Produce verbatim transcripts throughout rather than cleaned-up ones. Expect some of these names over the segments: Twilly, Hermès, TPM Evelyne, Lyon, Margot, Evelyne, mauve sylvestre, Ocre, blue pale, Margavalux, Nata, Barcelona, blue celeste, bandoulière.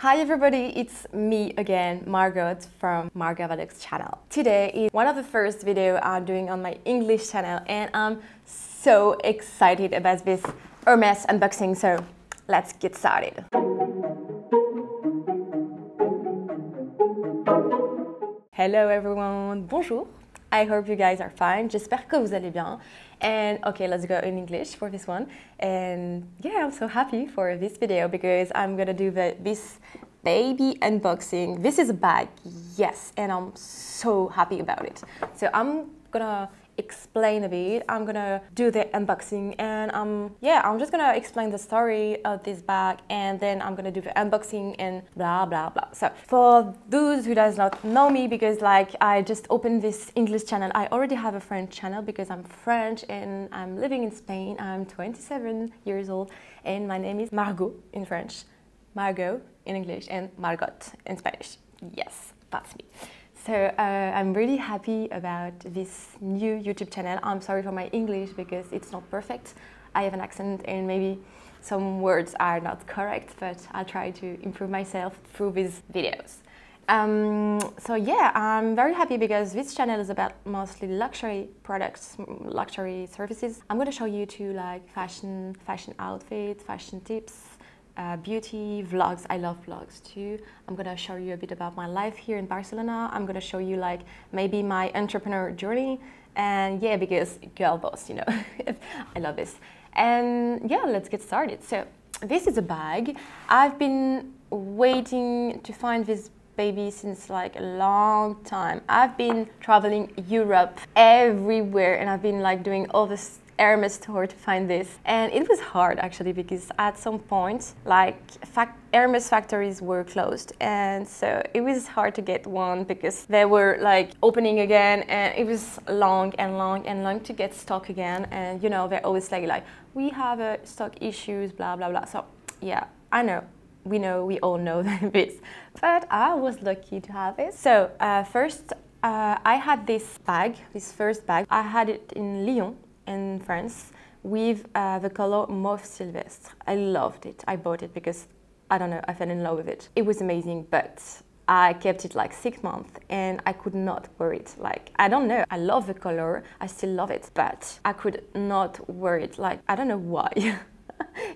Hi everybody, it's me again, Margot from Margavalux channel. Today is one of the first videos I'm doing on my English channel and I'm so excited about this Hermès unboxing, so let's get started. Hello everyone, bonjour. I hope you guys are fine. J'espère que vous allez bien. And okay, let's go in English for this one. And yeah, I'm so happy for this video because I'm gonna do the, this baby unboxing. This is a bag, yes, and I'm so happy about it. So I'm gonna explain a bit. I'm gonna do the unboxing and um yeah, I'm just gonna explain the story of this bag and then I'm gonna do the unboxing and blah blah blah. So for those who does not know me, because like I just opened this English channel, I already have a French channel because I'm French and I'm living in Spain. I'm twenty-seven years old and my name is Margot in French, Margot in English, and Margot in Spanish. Yes, that's me. So uh, I'm really happy about this new YouTube channel. I'm sorry for my English because it's not perfect. I have an accent and maybe some words are not correct, but I'll try to improve myself through these videos. Um, so yeah, I'm very happy because this channel is about mostly luxury products, luxury services. I'm going to show you two like fashion, fashion outfits, fashion tips, Uh, beauty, vlogs. I love vlogs too. I'm gonna show you a bit about my life here in Barcelona. I'm gonna show you like maybe my entrepreneur journey, and yeah, because girl boss, you know. I love this. And yeah, let's get started. So this is a bag. I've been waiting to find this baby since like a long time. I've been traveling Europe everywhere and I've been like doing all this Hermès store to find this, and it was hard actually because at some point like fact Hermès factories were closed, and so it was hard to get one because they were like opening again, and it was long and long and long to get stock again, and you know they're always like like we have a stock issues, blah blah blah. So yeah, I know, we know, we all know this, but I was lucky to have it. So uh, first uh, I had this bag, this first bag. I had it in Lyon in France with uh, the color mauve sylvestre. I loved it. I bought it because I don't know, I fell in love with it. It was amazing, but I kept it like six months and I could not wear it. Like, I don't know, I love the color, I still love it, but I could not wear it. Like, I don't know why.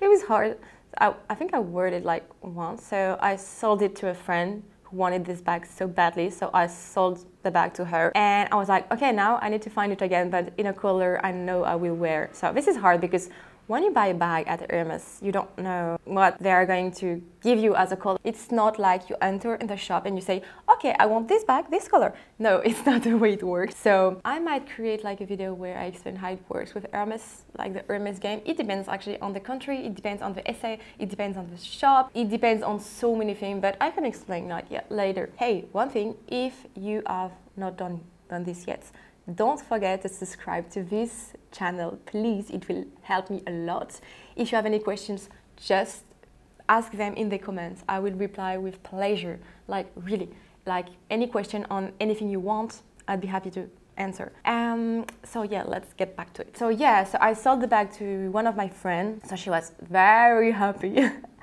It was hard. I, I think I wore it like once, so I sold it to a friend who wanted this bag so badly, so I sold the bag to her, and I was like, okay, now I need to find it again, but in a color I know I will wear. So this is hard because when you buy a bag at Hermès, you don't know what they are going to give you as a color. It's not like you enter in the shop and you say, okay, I want this bag, this color. No, it's not the way it works. So I might create like a video where I explain how it works with Hermès, like the Hermès game. It depends actually on the country, it depends on the essay, it depends on the shop, it depends on so many things, but I can explain like yeah, later. Hey, one thing, if you have not done, done this yet, don't forget to subscribe to this channel, please. It will help me a lot. If you have any questions, just ask them in the comments. I will reply with pleasure. Like really, like any question on anything you want, I'd be happy to answer. Um, so yeah, let's get back to it. So yeah, so I sold the bag to one of my friends. So she was very happy.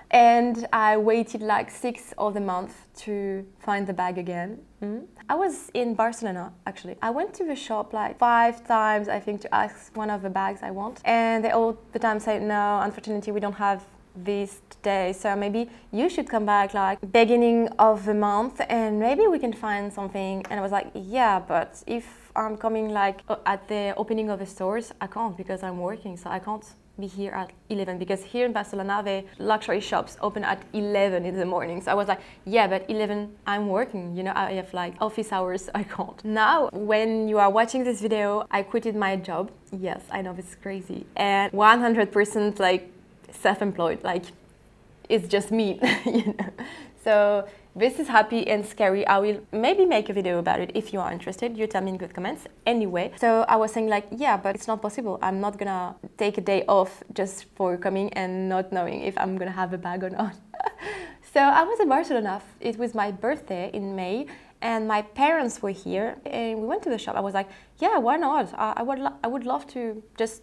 And I waited like six of the month to find the bag again. Mm-hmm. I was in Barcelona actually. I went to the shop like five times I think to ask one of the bags I want, and they all the time said no, unfortunately we don't have this today, so maybe you should come back like beginning of the month and maybe we can find something. And I was like, yeah, but if I'm coming like at the opening of the stores, I can't because I'm working, so I can't be here at eleven, because here in Barcelona the luxury shops open at eleven in the morning. So I was like, yeah, but eleven I'm working, you know, I have like office hours, I can't. Now when you are watching this video, I quitted my job. Yes, I know, it's crazy, and one hundred percent like self-employed, like it's just me. You know, so this is happy and scary. I will maybe make a video about it if you are interested. You tell me in the comments. Anyway, so I was saying like, yeah, but it's not possible. I'm not gonna take a day off just for coming and not knowing if I'm gonna have a bag or not. So I was in Barcelona. It was my birthday in May, and my parents were here, and we went to the shop. I was like, yeah, why not? I, I would, I would love to just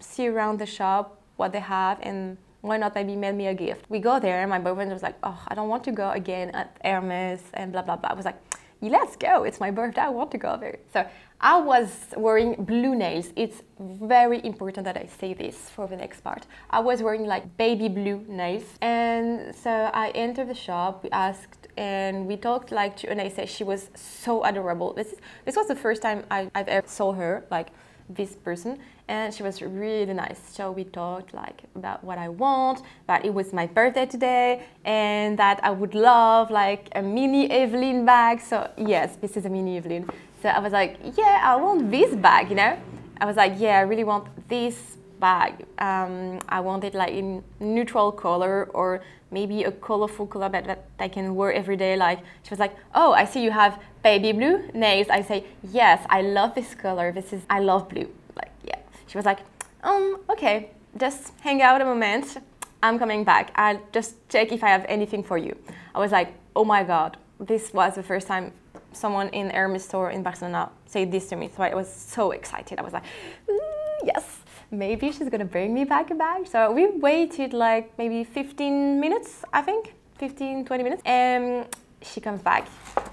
see around the shop what they have and why not maybe mail me a gift? We go there and my boyfriend was like, oh, I don't want to go again at Hermès and blah, blah, blah. I was like, let's go, it's my birthday, I want to go there. So I was wearing blue nails. It's very important that I say this for the next part. I was wearing like baby blue nails. And so I entered the shop, we asked and we talked like to Anessa. She was so adorable. This is, this was the first time I, I've ever saw her, like this person, and she was really nice. So we talked like about what I want, that it was my birthday today and that I would love like a mini Evelyne bag. So yes, this is a mini Evelyne. So I was like, yeah, I want this bag, you know. I was like, yeah, I really want this bag. um, I want it like in neutral color or maybe a colorful color that, that I can wear every day. Like she was like, oh, I see you have baby blue nails. I say, yes, I love this color. This is, I love blue. Like, yeah. She was like, um, okay, just hang out a moment. I'm coming back. I'll just check if I have anything for you. I was like, oh my God, this was the first time someone in Hermès store in Barcelona said this to me. So I was so excited. I was like, mm, yes. Maybe she's gonna bring me back a bag. So we waited like maybe fifteen minutes, I think, fifteen, twenty minutes. And she comes back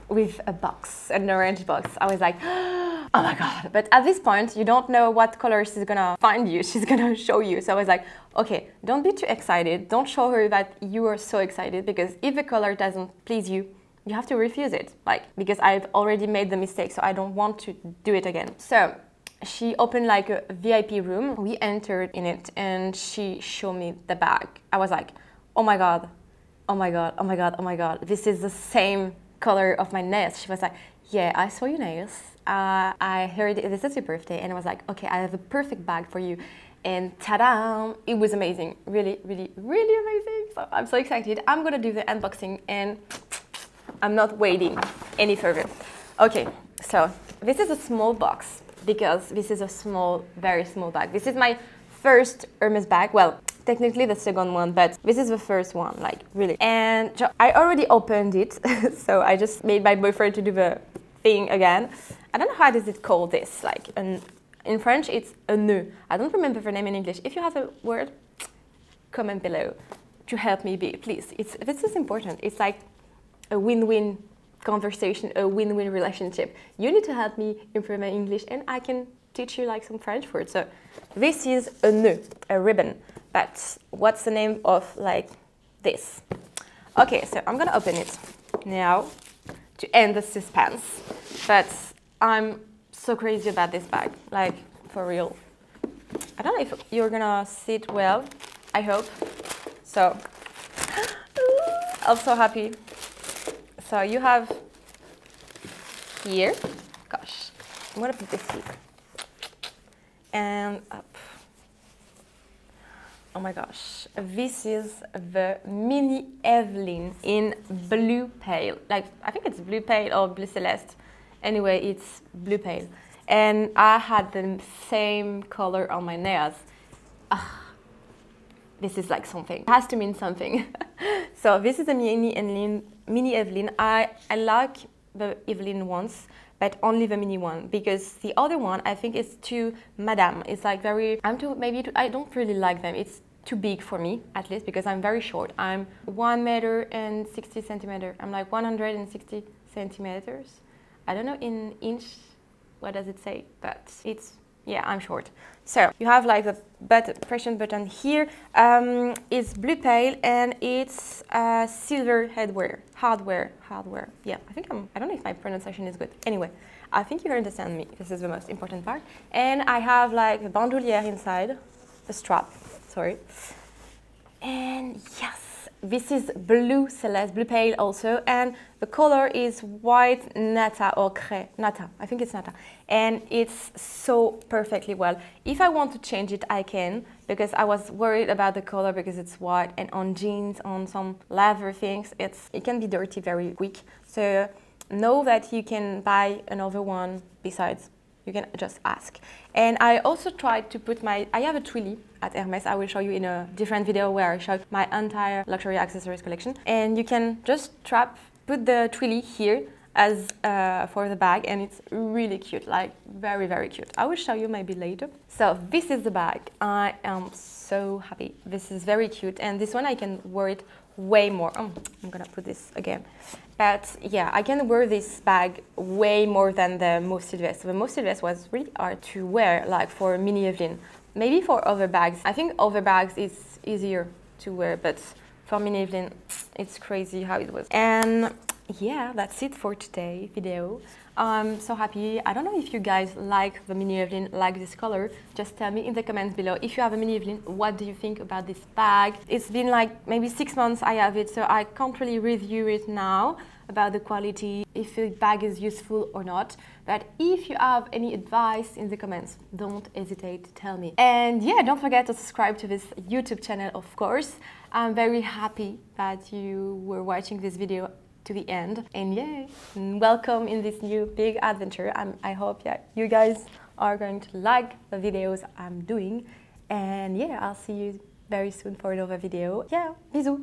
with a box, an orange box. I was like, oh my God. But at this point, you don't know what color she's gonna find you, she's gonna show you. So I was like, okay, don't be too excited. Don't show her that you are so excited, because if the color doesn't please you, you have to refuse it. Like, because I've already made the mistake, so I don't want to do it again. So she opened like a V I P room. We entered in it and she showed me the bag. I was like, oh my God, oh my God, oh my God, oh my God. This is the same color of my nails. She was like, yeah, I saw your nails. Uh, I heard this is your birthday. And I was like, okay, I have a perfect bag for you. And ta-da, it was amazing. Really, really, really amazing. So I'm so excited. I'm gonna do the unboxing and I'm not waiting any further. Okay, so this is a small box, because this is a small, very small bag. This is my first Hermès bag. Well, technically the second one, but this is the first one, like really. And I already opened it, so I just made my boyfriend to do the thing again. I don't know how does it call this, like an, in French it's a nœud. I don't remember the name in English. If you have a word, comment below to help me be, please. It's, this is important. It's like a win-win conversation, a win-win relationship. You need to help me improve my English and I can teach you like some French words. So this is a nœud, a ribbon, but what's the name of like this? Okay, so I'm gonna open it now to end the suspense, but I'm so crazy about this bag, like for real. I don't know if you're gonna see it well, I hope. So I'm so happy. So you have here, gosh, I'm gonna put this here, and up. Oh my gosh, this is the mini Evelyne in blue pale. Like, I think it's blue pale or blue celeste. Anyway, it's blue pale. And I had the same color on my nails. Ugh. This is like something, it has to mean something. So this is a mini Evelyne, mini Evelyne. I, I like the Evelyne ones, but only the mini one, because the other one I think is too madame. It's like very, I'm too, maybe too, I don't really like them. It's too big for me, at least, because I'm very short. I'm one meter and sixty centimeters. I'm like one hundred sixty centimeters. I don't know in inch, what does it say? But it's, yeah, I'm short. So you have like the button, pressure button here. Um, it's blue pale and it's uh, silver headwear, hardware, hardware. Yeah, I think I'm, I don't know if my pronunciation is good. Anyway, I think you understand me. This is the most important part. And I have like the bandoulière inside, the strap, sorry. And yes, this is blue celeste, blue pale also. And the color is white Nata or Ocre, Nata, I think it's Nata. And it's so perfectly well. If I want to change it, I can, because I was worried about the color because it's white, and on jeans, on some leather things, it's, it can be dirty very quick. So know that you can buy another one besides. You can just ask. And I also tried to put my, I have a Twilly at Hermès. I will show you in a different video where I show my entire luxury accessories collection. And you can just trap, put the Twilly here. as uh, for the bag, and it's really cute, like very very cute. I will show you maybe later. So this is the bag. I am so happy. This is very cute, and this one I can wear it way more. Oh, I'm gonna put this again. But yeah, I can wear this bag way more than the mauve sylvestre. The mauve sylvestre was really hard to wear, like for mini Evelyne. Maybe for other bags. I think other bags is easier to wear, but for mini Evelyne, it's crazy how it was. And yeah, that's it for today video. I'm so happy. I don't know if you guys like the mini Evelyne, like this color. Just tell me in the comments below if you have a mini Evelyne, what do you think about this bag? It's been like maybe six months I have it, so I can't really review it now about the quality, if the bag is useful or not. But if you have any advice in the comments, don't hesitate to tell me. And yeah, don't forget to subscribe to this YouTube channel, of course. I'm very happy that you were watching this video to the end, and yeah, welcome in this new big adventure. I'm, I hope yeah, you guys are going to like the videos I'm doing, and yeah, I'll see you very soon for another video. Yeah, bisous!